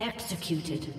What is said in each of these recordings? Executed.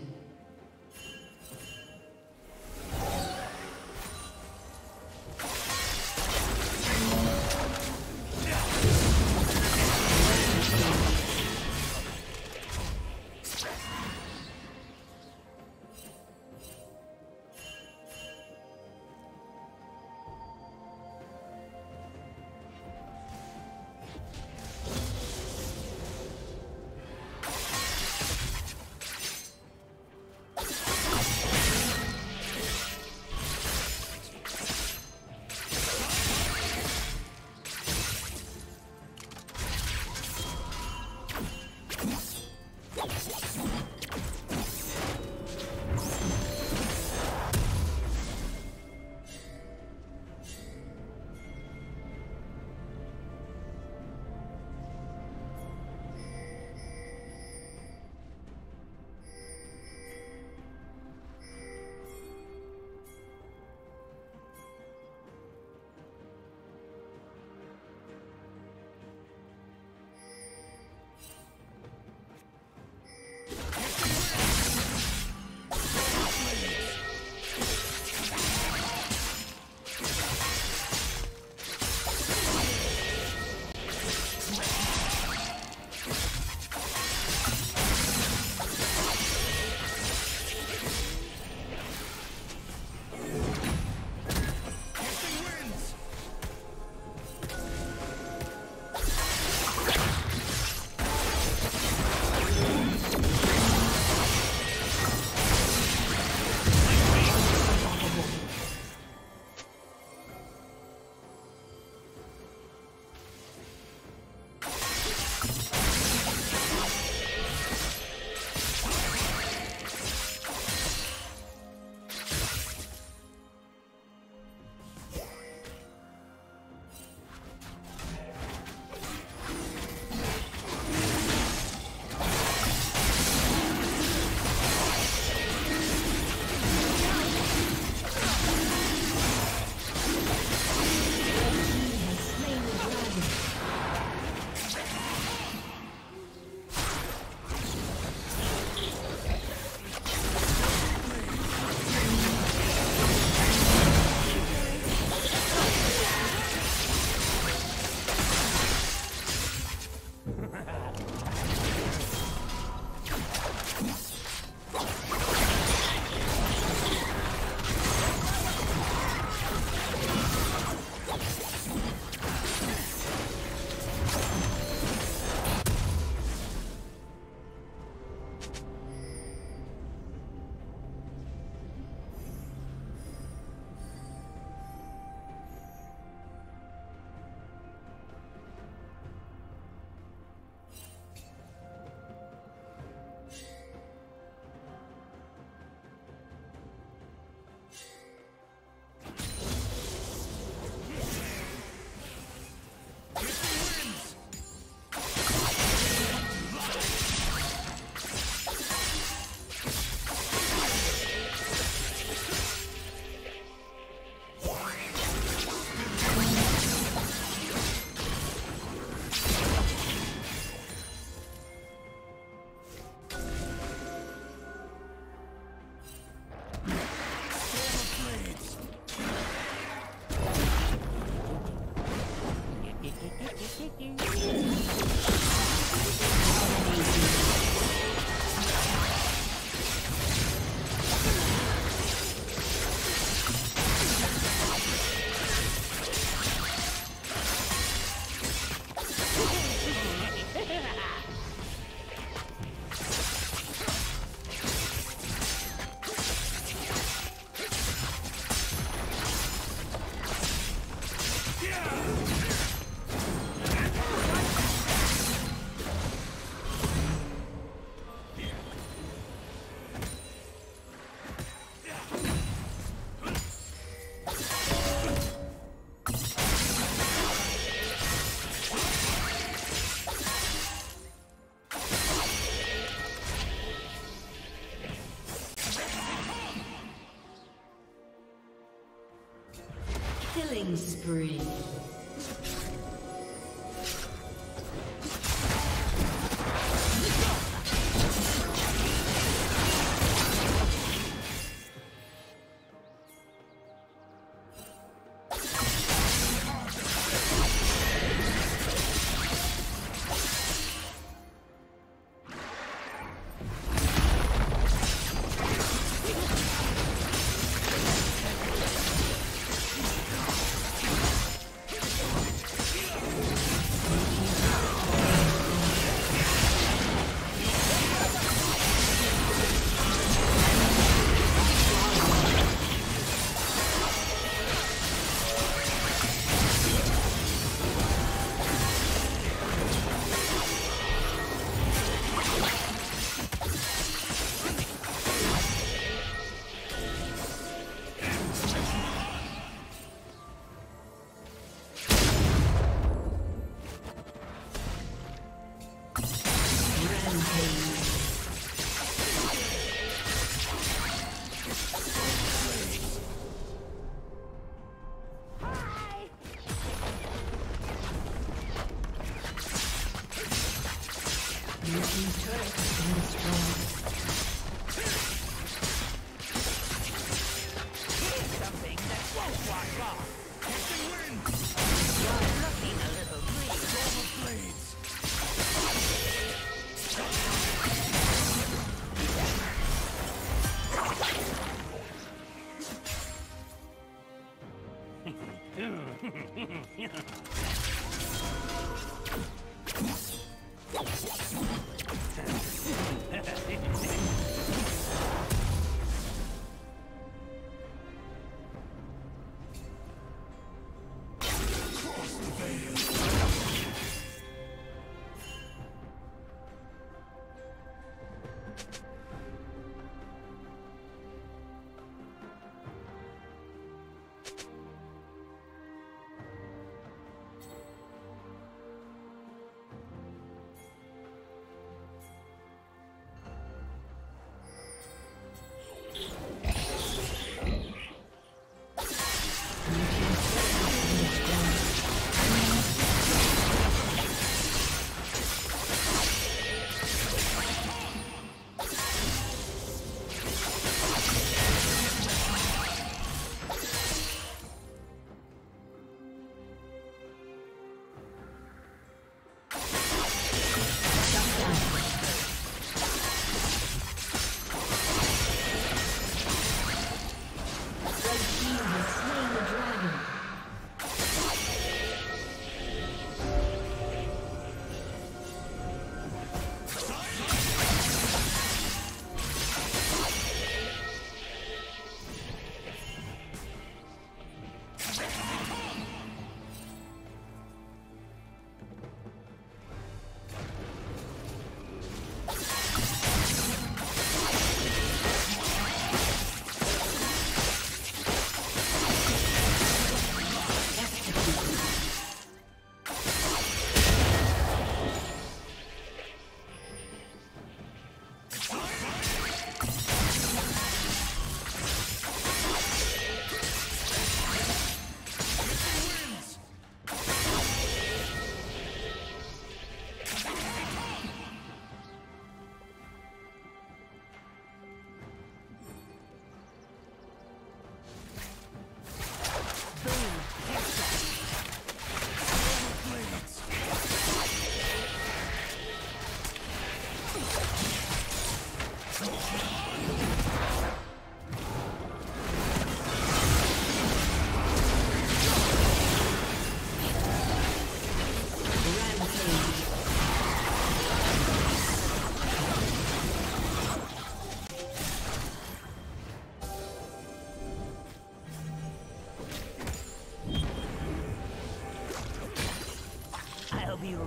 Killing spree.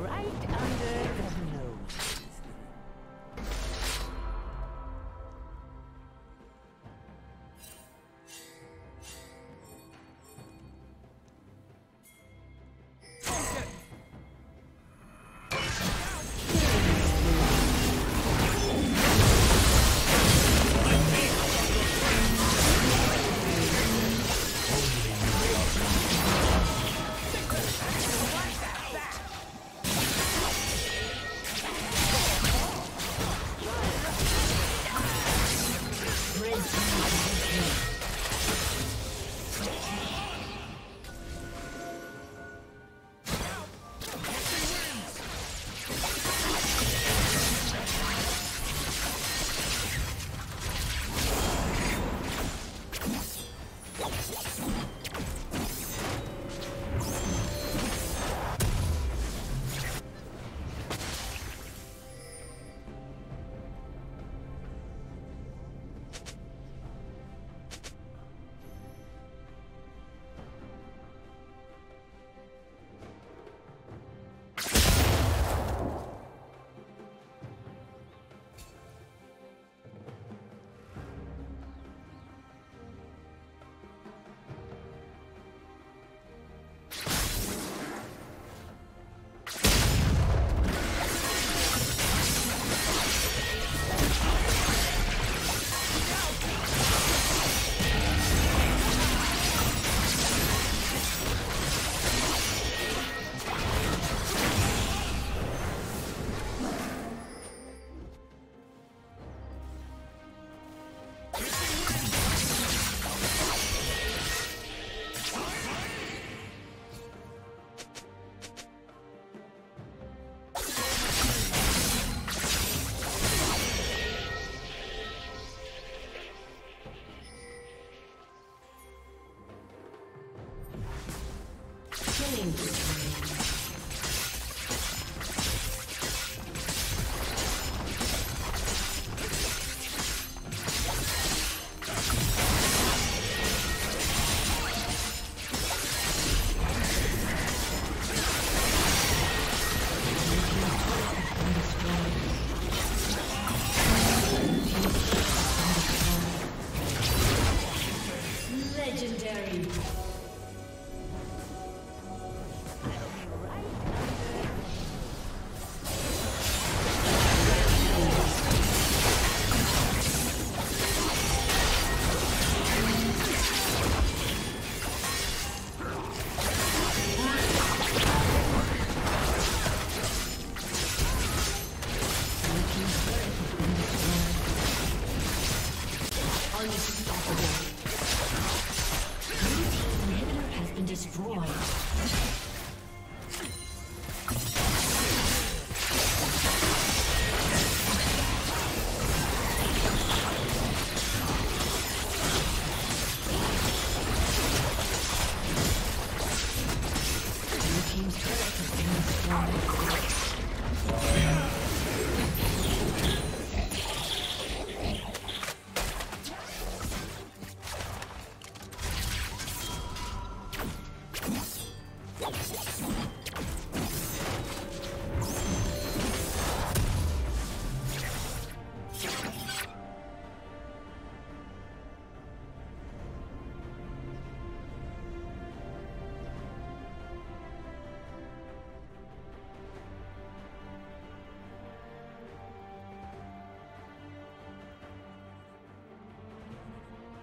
right under the nose.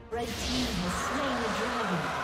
Red team has slain the dragon.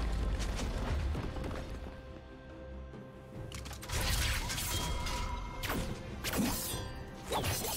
destroyed.